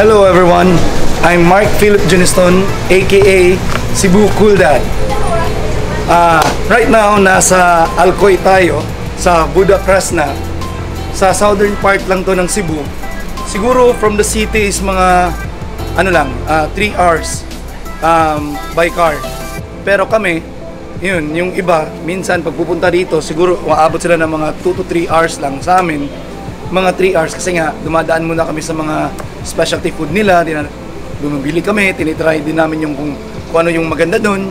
Hello everyone, I'm Mark Philip Geniston, aka Cebu Cool Dad. Right now, nasa Alcoy tayo, sa Voda Krasna. Sa southern part lang to ng Cebu. Siguro from the city is mga, 3 hours by car. Pero kami, yun, yung iba, minsan pagpupunta dito, siguro maabot sila ng mga 2 to 3 hours lang sa amin. Mga 3 hours kasi nga, dumadaan muna kami sa mga specialty food nila, bumibili kami, tinitry din namin yung kung ano yung maganda dun.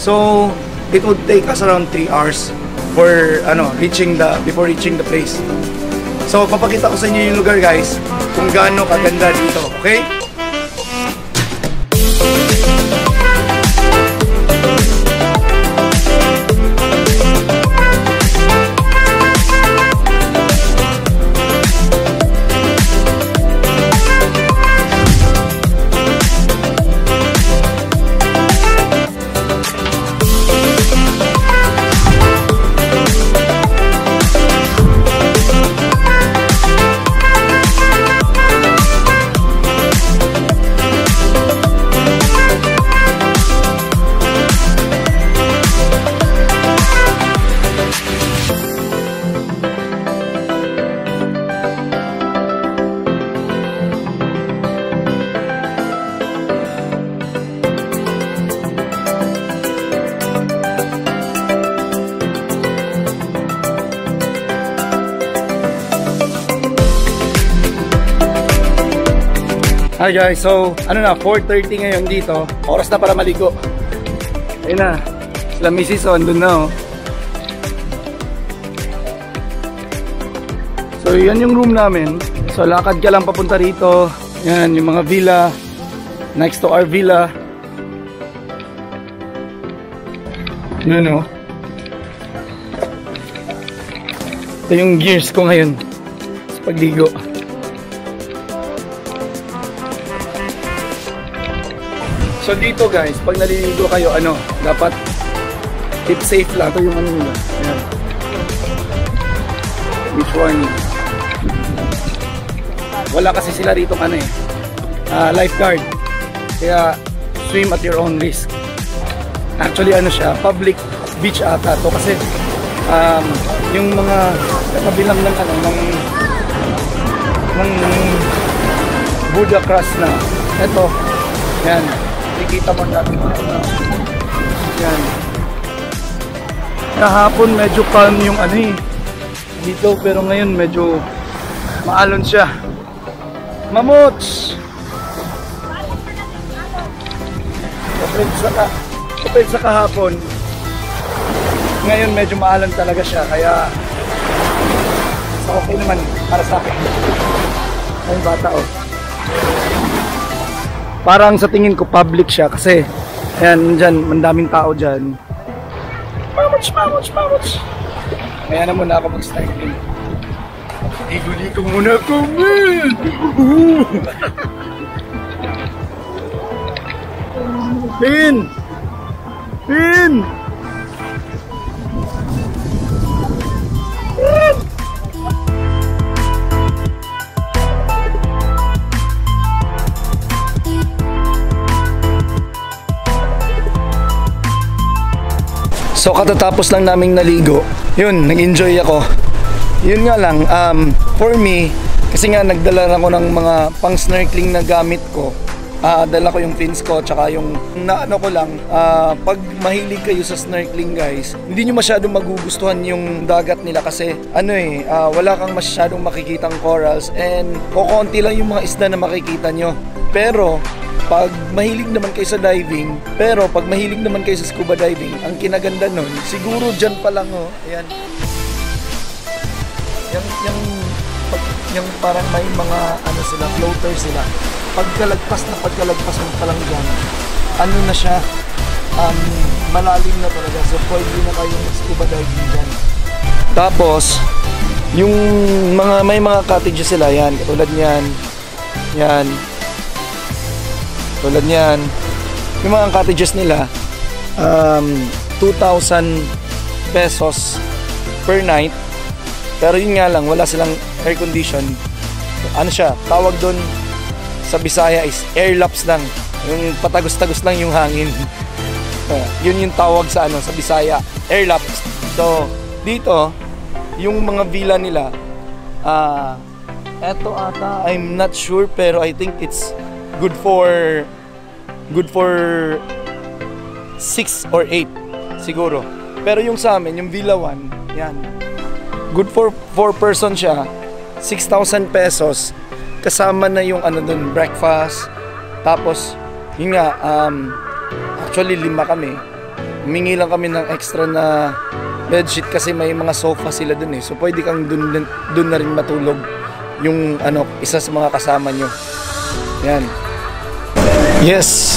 So, it would take us around 3 hours for, before reaching the place. So, papakita ko sa inyo yung lugar guys, kung gaano kaganda dito, okay? Hi guys, so 4:30 ngayon dito. Oras na para maligo. Ayun na, sila misis andun na oh. So yan yung room namin. So lakad ka lang papunta rito. Yan yung mga villa. Next to our villa. Yan oh. Ito yung gears ko ngayon sa pagligo. So dito guys, pag naliligo kayo, dapat keep safe lang. Ito yung nila. Ayan. Beach warning. Wala kasi sila dito lifeguard. Kaya swim at your own risk. Actually siya, public beach ata to kasi yung mga kabilang ng ng Voda Krasna. Ito. Ayan. Nakikita mo natin yan. Kahapon medyo calm yung dito, pero ngayon medyo maalon siya. Mamuts! Kapit sa kahapon, ngayon medyo maalon talaga siya, kaya okay naman para sa akin. Ang bata parang sa tingin ko public siya kasi ayan dyan, mandaming tao dyan. Mamuts! Kaya na muna ako mag-starting. Ligo-ligo muna ako, man! Pin! So katatapos lang naming naligo, yun, nag-enjoy ako. Yun nga lang, for me, kasi nga nagdala ako ng mga pang-snorkeling na gamit ko. Dala ko yung fins ko, tsaka yung pag mahilig kayo sa snorkeling guys, hindi nyo masyadong magugustuhan yung dagat nila kasi wala kang masyadong makikitang corals and kokonti lang yung mga isda na makikita nyo. Pero pag mahilig naman kayo sa diving, scuba diving, ang kinaganda nun, siguro dyan pa lang ayan. Yung parang may mga, floater sila. Pagkalagpas mo pa lang dyan, malalim na talaga. So pwede na kayong scuba diving dyan. Tapos, yung mga, may mga cottages sila, yan, katulad niyan, yan, tulad niyan. Yung mga cottages nila, 2,000 pesos per night. Pero yun nga lang, wala silang air condition. Ano siya, tawag doon sa Bisaya is airlaps lang. Yung patagos-tagos lang yung hangin. Yun yung tawag sa ano, sa Bisaya, airlaps. So, dito, yung mga villa nila, eto ata, I'm not sure, pero I think it's good for 6 or 8 siguro. Pero yung sa amin, yung Villa 1, yan. Good for 4 person siya, 6,000 pesos. Kasama na yung ano dun, breakfast. Tapos, yun nga, actually 5 kami. Humingi lang kami ng extra na bedsheet kasi may mga sofa sila dun eh. So pwede kang dun na rin matulog yung ano, isa sa mga kasama nyo. Yan. Yes,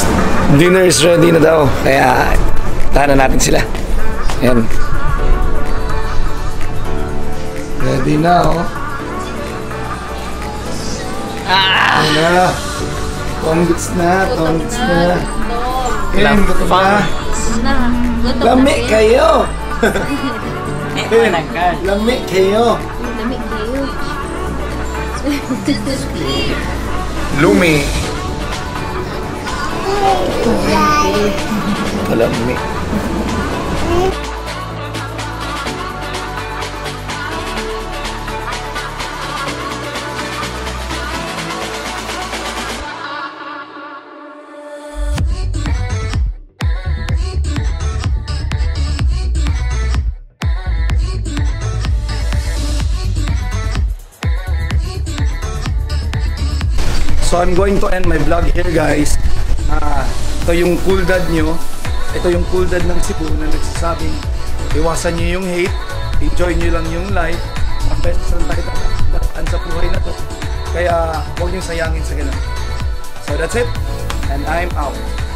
dinner is ready na daw. Kaya, tahanan natin sila. Yan. Ready na, oh. Ah! Ano? Tonggits na, tonggits na. Ayan, gutom na. Lamig kayo! Lamig kayo! Lamig kayo. Lumi. Lamig. So I'm going to end my vlog here, guys. Ito yung cool dad nyo. Ito yung cool dad ng Cebu na nagsasabing iwasan nyo yung hate, enjoy nyo lang yung life. Ang best lang tayo dadaan sa buhay na to. Kaya huwag nyo sayangin sa ganun. So that's it. And I'm out.